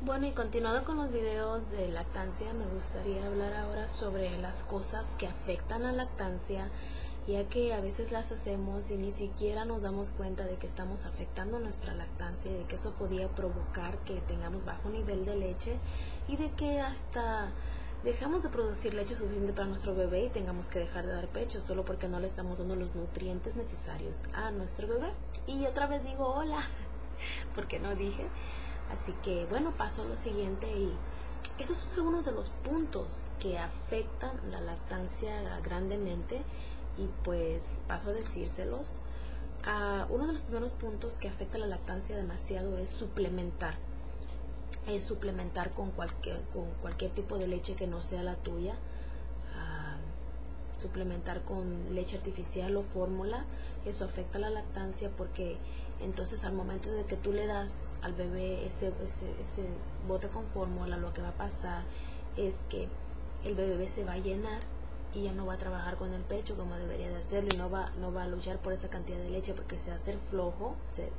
Bueno, y continuando con los videos de lactancia, me gustaría hablar ahora sobre las cosas que afectan a la lactancia, ya que a veces las hacemos y ni siquiera nos damos cuenta de que estamos afectando nuestra lactancia y de que eso podía provocar que tengamos bajo nivel de leche y de que hasta dejamos de producir leche suficiente para nuestro bebé y tengamos que dejar de dar pecho solo porque no le estamos dando los nutrientes necesarios a nuestro bebé. Y otra vez digo hola, porque no dije. Así que bueno, paso a lo siguiente y estos son algunos de los puntos que afectan la lactancia grandemente. Y pues paso a decírselos. Uno de los primeros puntos que afecta la lactancia demasiado es suplementar. Es suplementar con cualquier tipo de leche que no sea la tuya. Suplementar con leche artificial o fórmula. Eso afecta la lactancia porque entonces al momento de que tú le das al bebé ese bote con fórmula, lo que va a pasar es que el bebé se va a llenar y ya no va a trabajar con el pecho como debería de hacerlo y no va a luchar por esa cantidad de leche porque se hace flojo, se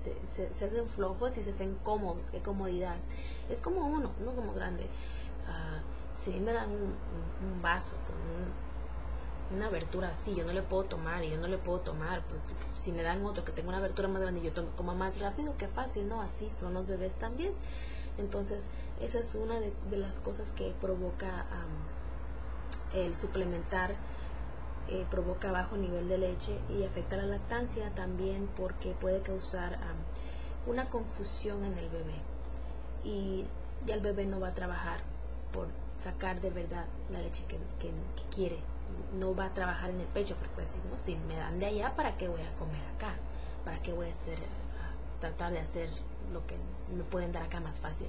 hacen flojos y se hacen cómodos. Qué comodidad, es como uno como grande. Si me dan un vaso con una abertura así, yo no le puedo tomar y yo no le puedo tomar, pues si me dan otro que tenga una abertura más grande y yo como más rápido, qué fácil, ¿no? Así son los bebés también. Entonces esa es una de las cosas que provoca el suplementar, provoca bajo nivel de leche y afecta la lactancia también porque puede causar una confusión en el bebé y ya el bebé no va a trabajar por sacar de verdad la leche que quiere, no va a trabajar en el pecho porque pues, ¿no? Si me dan de allá, ¿para qué voy a comer acá? ¿Para qué voy a hacer, tratar de hacer lo que no pueden dar acá más fácil?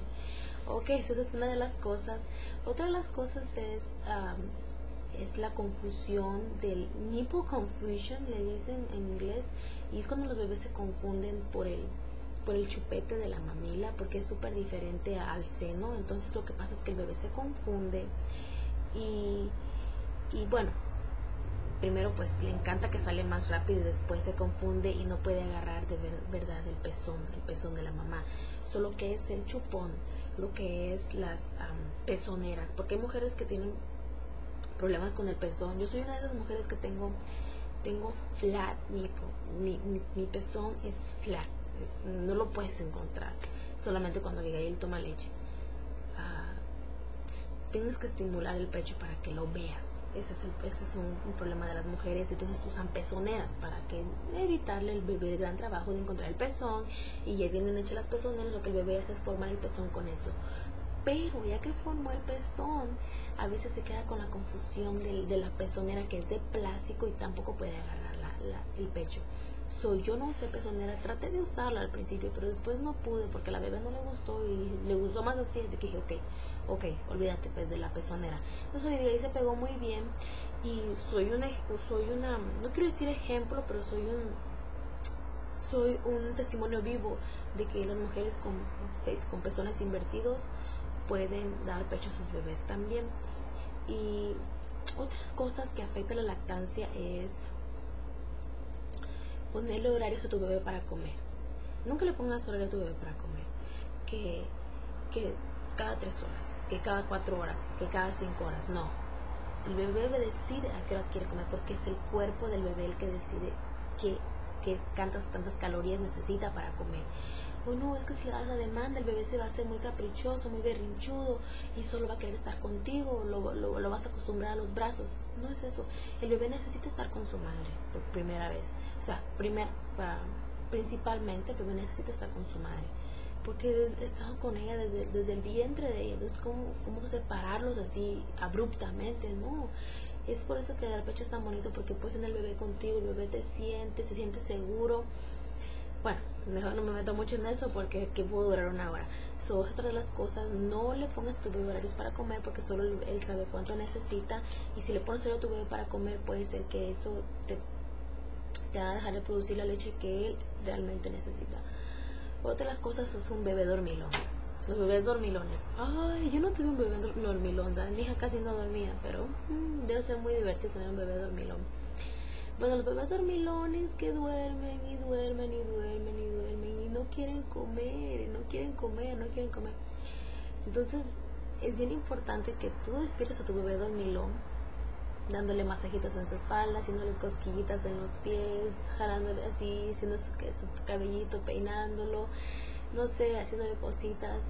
Ok, esa es una de las cosas. Otra de las cosas es la confusión del nipple confusion, le dicen en inglés, y es cuando los bebés se confunden por el chupete de la mamila, porque es súper diferente al seno. Entonces lo que pasa es que el bebé se confunde y bueno, primero pues le encanta que sale más rápido y después se confunde y no puede agarrar de verdad el pezón de la mamá, solo que es el chupón, lo que es las pezoneras, porque hay mujeres que tienen problemas con el pezón. Yo soy una de las mujeres que tengo flat nipple, mi pezón es flat, no lo puedes encontrar, solamente cuando Abigail toma leche. Tienes que estimular el pecho para que lo veas. Ese es un problema de las mujeres. Entonces usan pezoneras para que evitarle al bebé el gran trabajo de encontrar el pezón. Y ya vienen hechas las pezoneras, lo que el bebé hace es formar el pezón con eso. Pero ya que formó el pezón, a veces se queda con la confusión de la pezonera, que es de plástico y tampoco puede agarrar el pecho. Yo no usé pezonera, traté de usarla al principio, pero después no pude porque a la bebé no le gustó y le gustó más así, así que dije ok, olvídate pues de la pezonera. Entonces Olivia ahí se pegó muy bien y soy una, no quiero decir ejemplo, pero soy un testimonio vivo de que las mujeres con pezones invertidos pueden dar pecho a sus bebés también. Y otras cosas que afectan la lactancia es ponerle horarios a tu bebé para comer. Nunca le pongas horario a tu bebé para comer, que cada 3 horas, que cada 4 horas, que cada 5 horas. No, el bebé decide a qué horas quiere comer, porque es el cuerpo del bebé el que decide que tantas calorías necesita para comer. O no, es que si le das la demanda, el bebé se va a hacer muy caprichoso, muy berrinchudo y solo va a querer estar contigo, lo vas a acostumbrar a los brazos. No es eso, el bebé necesita estar con su madre por primera vez, o sea, principalmente el bebé necesita estar con su madre, porque he estado con ella desde el vientre de ella. Entonces ¿cómo separarlos así abruptamente? No, es por eso que dar pecho es tan bonito, porque puedes tener el bebé contigo, el bebé se siente seguro. Bueno, mejor no me meto mucho en eso porque aquí puedo durar 1 hora. Otra de las cosas, no le pongas a tu bebé horarios para comer porque solo él sabe cuánto necesita, y si le pones a tu bebé para comer puede ser que eso te haga dejar de producir la leche que él realmente necesita. Otra de las cosas es un bebé dormilón. Los bebés dormilones. Ay, yo no tuve un bebé dormilón, ¿sabes? Mi hija casi no dormía, pero debe ser muy divertido tener un bebé dormilón. Bueno, los bebés dormilones que duermen y duermen y duermen y duermen y no quieren comer, no quieren comer, no quieren comer. Entonces es bien importante que tú despiertes a tu bebé dormilón, dándole masajitos en su espalda, haciéndole cosquillitas en los pies, jalándole así, haciendo su cabellito, peinándolo, no sé, haciéndole cositas.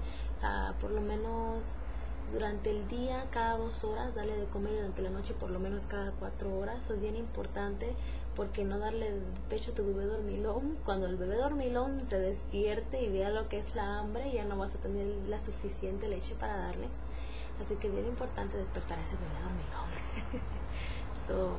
Por lo menos durante el día, cada 2 horas, darle de comer, durante la noche por lo menos cada 4 horas. Eso es bien importante, porque no darle pecho a tu bebé dormilón. Cuando el bebé dormilón se despierte y vea lo que es la hambre, ya no vas a tener la suficiente leche para darle. Así que es bien importante despertar a ese bebé dormilón. So,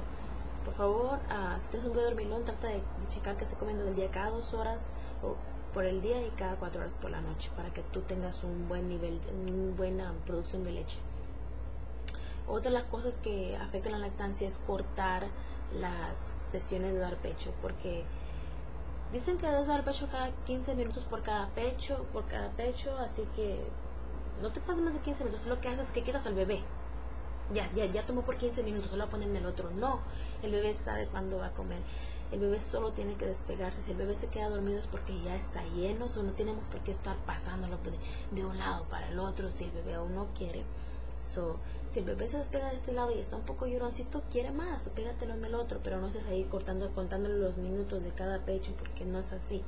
por favor, si tienes un bebé dormilón, trata de checar que esté comiendo el día cada 2 horas o por el día y cada 4 horas por la noche, para que tú tengas un buen nivel, una buena producción de leche. Otra de las cosas que afectan la lactancia es cortar las sesiones de dar pecho, porque dicen que debes dar pecho cada 15 minutos por cada pecho, así que no te pases más de 15 minutos. Lo que haces es que quitas al bebé. Ya tomó por 15 minutos, solo va a poner en el otro. No, el bebé sabe cuándo va a comer. El bebé solo tiene que despegarse. Si el bebé se queda dormido es porque ya está lleno, o no tenemos por qué estar pasándolo de un lado para el otro si el bebé aún no quiere. So, si el bebé se despega de este lado y está un poco lloroncito, quiere más, o pégatelo en el otro, pero no estés ahí contándole los minutos de cada pecho, porque no es así.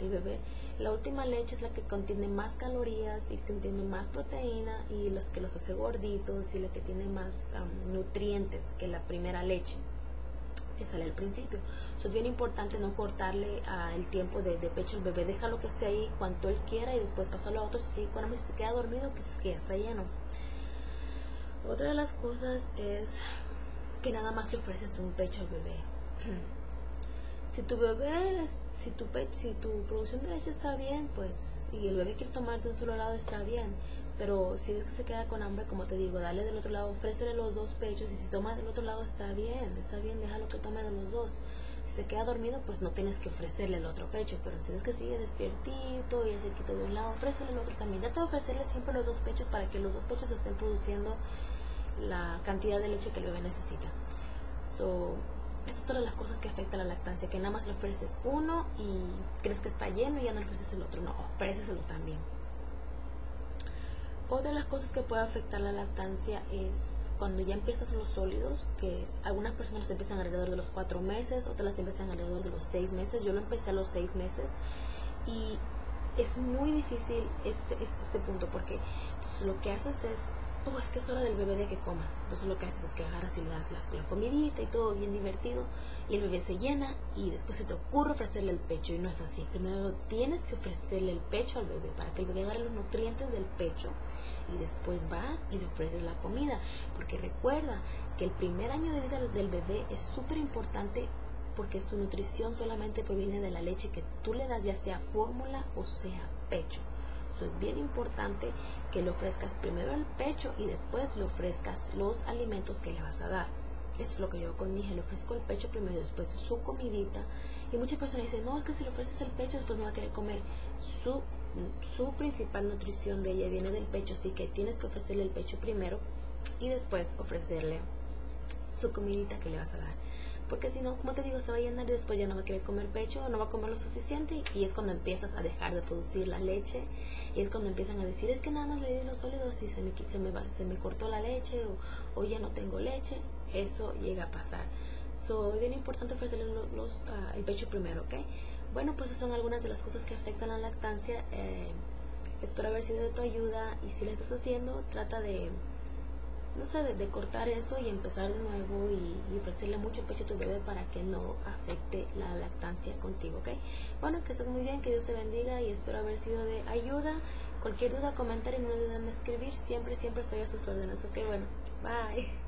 El bebé, la última leche es la que contiene más calorías y contiene más proteína, y las que los hace gorditos, y la que tiene más nutrientes que la primera leche que sale al principio. Eso es bien importante, no cortarle el tiempo de pecho al bebé. Déjalo que esté ahí cuanto él quiera y después pasarlo a otro. Si cuando se queda dormido, pues es que ya está lleno. Otra de las cosas es que nada más le ofreces un pecho al bebé. Si tu producción de leche está bien, pues, y el bebé quiere tomar de un solo lado, está bien. Pero si ves que se queda con hambre, como te digo, dale del otro lado, ofrécele los 2 pechos, y si toma del otro lado está bien, déjalo que tome de los 2. Si se queda dormido, pues no tienes que ofrecerle el otro pecho, pero si ves que sigue despiertito y ya se quita de un lado, ofrécele el otro también. Trata de ofrecerle siempre los 2 pechos para que los 2 pechos estén produciendo la cantidad de leche que el bebé necesita. So, esa es otra de las cosas que afecta a la lactancia, que nada más le ofreces uno y crees que está lleno y ya no le ofreces el otro. No, ofréceselo también. Otra de las cosas que puede afectar la lactancia es cuando ya empiezas los sólidos, que algunas personas los empiezan alrededor de los 4 meses, otras las empiezan alrededor de los 6 meses. Yo lo empecé a los 6 meses y es muy difícil este punto, porque entonces lo que haces es, es que es hora del bebé de que coma. Entonces lo que haces es que agarras y le das la comidita y todo bien divertido, y el bebé se llena, y después se te ocurre ofrecerle el pecho, y no es así. Primero tienes que ofrecerle el pecho al bebé para que el bebé agarre los nutrientes del pecho, y después vas y le ofreces la comida, porque recuerda que el primer año de vida del bebé es súper importante, porque su nutrición solamente proviene de la leche que tú le das, ya sea fórmula o sea pecho. Es bien importante que le ofrezcas primero el pecho y después le ofrezcas los alimentos que le vas a dar. Eso es lo que yo hago con mi hija, le ofrezco el pecho primero y después su comidita. Y muchas personas dicen, no, es que si le ofreces el pecho después no va a querer comer. Su principal nutrición de ella viene del pecho, así que tienes que ofrecerle el pecho primero y después ofrecerle su comidita que le vas a dar. Porque si no, como te digo, se va a llenar y después ya no va a querer comer pecho, no va a comer lo suficiente, y es cuando empiezas a dejar de producir la leche, y es cuando empiezan a decir, es que nada más le di los sólidos y se me cortó la leche, o ya no tengo leche. Eso llega a pasar. So, es bien importante ofrecerle el pecho primero, ¿ok? Bueno, pues esas son algunas de las cosas que afectan a la lactancia. Espero haber sido de tu ayuda, y si la estás haciendo, trata de, no sé, de cortar eso y empezar de nuevo, y ofrecerle mucho pecho a tu bebé para que no afecte la lactancia contigo, ¿ok? Bueno, que estés muy bien, que Dios te bendiga, y espero haber sido de ayuda. Cualquier duda, comentario, no duden en escribir. Siempre estoy a sus órdenes, ¿ok? Bueno, bye.